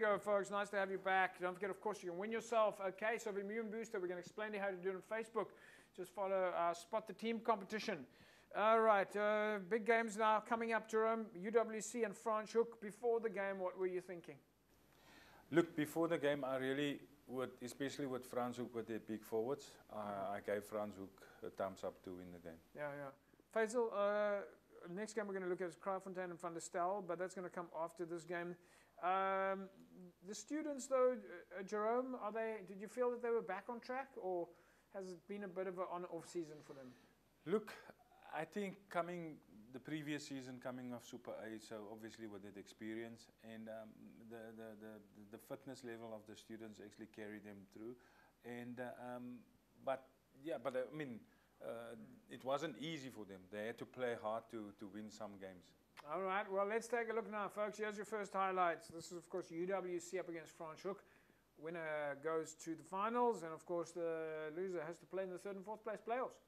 go, folks. Nice to have you back. Don't forget, of course, you can win yourself a case of Immune Booster. We're going to explain to you how to do it on Facebook. Just follow Spot the Team competition. All right, big games now coming up, Jerome. UWC and Franshoek. Before the game, what were you thinking? Look, before the game, I really would, especially with Franshoek with their big forwards, I gave Franshoek a thumbs up to win the game. Yeah, yeah. Faisal, next game we're going to look at is Kraaifontein and Van der Stel, but that's going to come after this game. The students, though, Jerome, are they? Did you feel that they were back on track, or has it been a bit of an on-off season for them? Look, I think coming the previous season, coming off Super A, so obviously with that experience and the fitness level of the students actually carried them through. And I mean, it wasn't easy for them. They had to play hard to win some games. All right, well, let's take a look now, folks. Here's your first highlights. This is, of course, UWC up against Franshoek. Winner goes to the finals, and, of course, the loser has to play in the third and fourth place playoffs.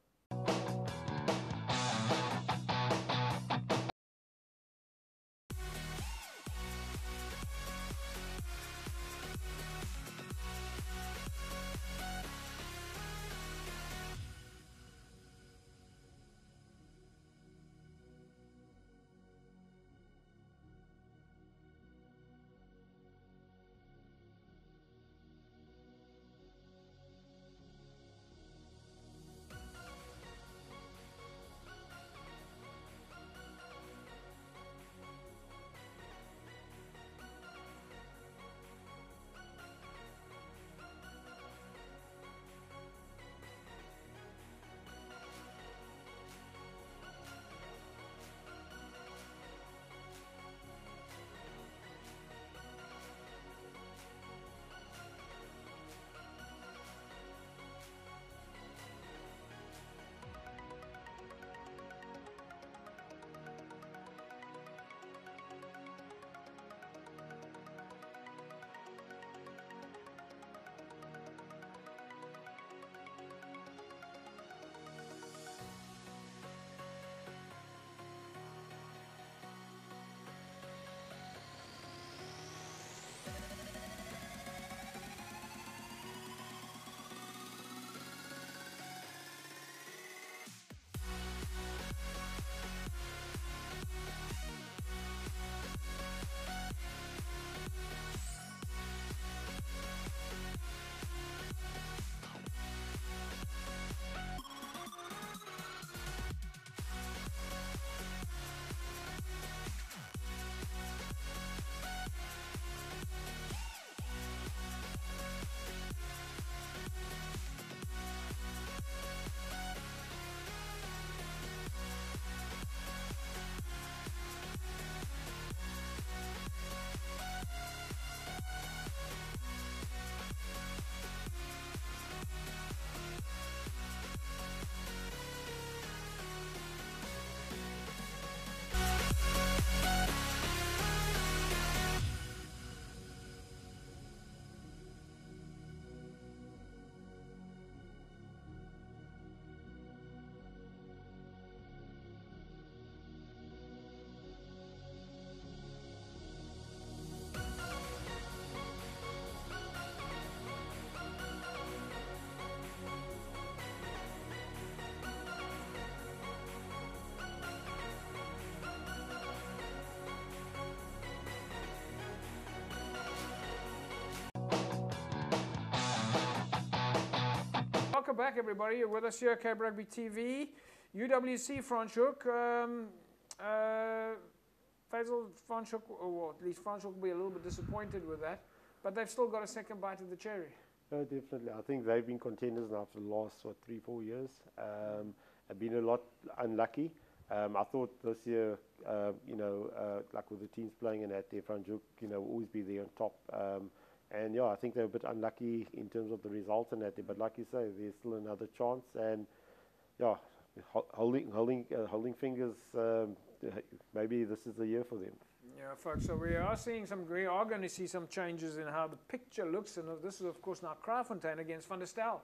Welcome back, everybody. You're with us here at KB Rugby TV. UWC Franshoek. Faisal, Franshoek, or at least Franshoek will be a little bit disappointed with that, but they've still got a second bite of the cherry. No, definitely. I think they've been contenders now for the last, what, 3-4 years. They've been a lot unlucky. I thought this year, like with the teams playing and that, Franshoek, will always be there on top. And yeah, I think they're a bit unlucky in terms of the results and that, but like you say, there's still another chance. And yeah, holding fingers, maybe this is the year for them. Yeah, folks. So we are going to see some changes in how the picture looks, and this is of course now Kraaifontein against Van der Stel.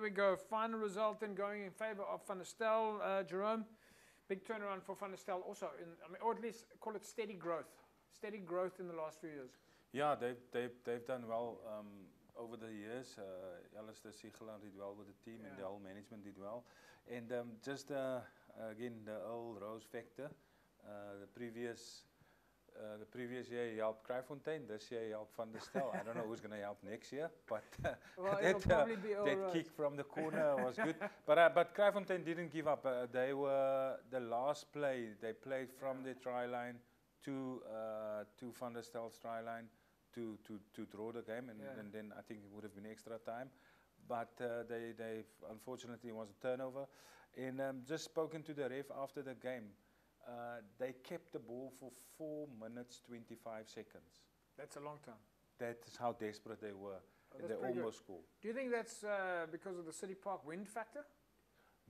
We go, final result in going in favour of Van der Stel, Jerome. Big turnaround for Van der Stel also, or at least call it steady growth in the last few years. Yeah, they've done well over the years. Alistair Siegelaar did well with the team, yeah, and the whole management did well. And just again, the old Rose factor, the previous year he helped Kraaifontein, this year he helped Van der Stel. I don't know who's going to help next year, but well, that kick from the corner was good. But Kraaifontein didn't give up. They were the last play. They played from the try line to Van der Stel's try line to draw the game, and, yeah, and then I think it would have been extra time. But they unfortunately was a turnover. And just spoken to the ref after the game. They kept the ball for 4 minutes, 25 seconds. That's a long time. That's how desperate they were. Oh, and they almost scored. Do you think that's because of the City Park wind factor?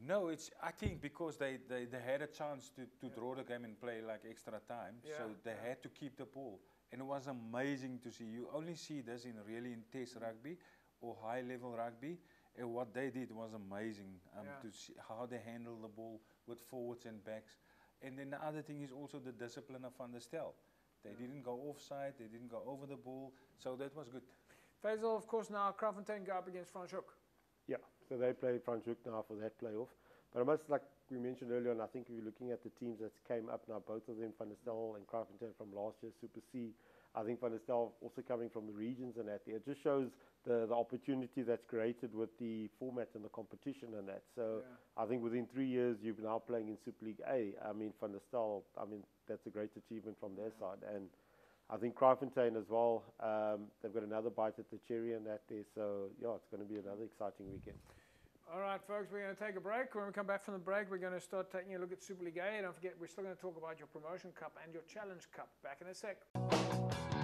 No, it's, I think because they had a chance to yeah, draw the game and play like extra time, yeah, so they had to keep the ball. And it was amazing to see. You only see this in really intense rugby or high-level rugby. And what they did was amazing, yeah, to see how they handled the ball with forwards and backs. And then the other thing is also the discipline of Van der Stel. They, yeah, didn't go offside, they didn't go over the ball, so that was good. Faisal, of course, now Kraaifontein go up against Franshoek. Yeah, so they play Franshoek now for that playoff. But almost like we mentioned earlier, and I think we're looking at the teams that came up now, both of them, Van der Stel and Kraaifontein from last year, Super C. I think Van der Stel also coming from the regions and that. It just shows the opportunity that's created with the format and the competition and that. So yeah, I think within 3 years, you've now playing in Super League A. I mean, Van der Stel, I mean, that's a great achievement from their, yeah, side. And I think Kraaifontein as well, they've got another bite at the cherry and that there. So, yeah, it's going to be another exciting weekend. All right, folks, we're going to take a break. When we come back from the break, we're going to start taking a look at Super League A. Don't forget, we're still going to talk about your Promotion Cup and your Challenge Cup. Back in a sec.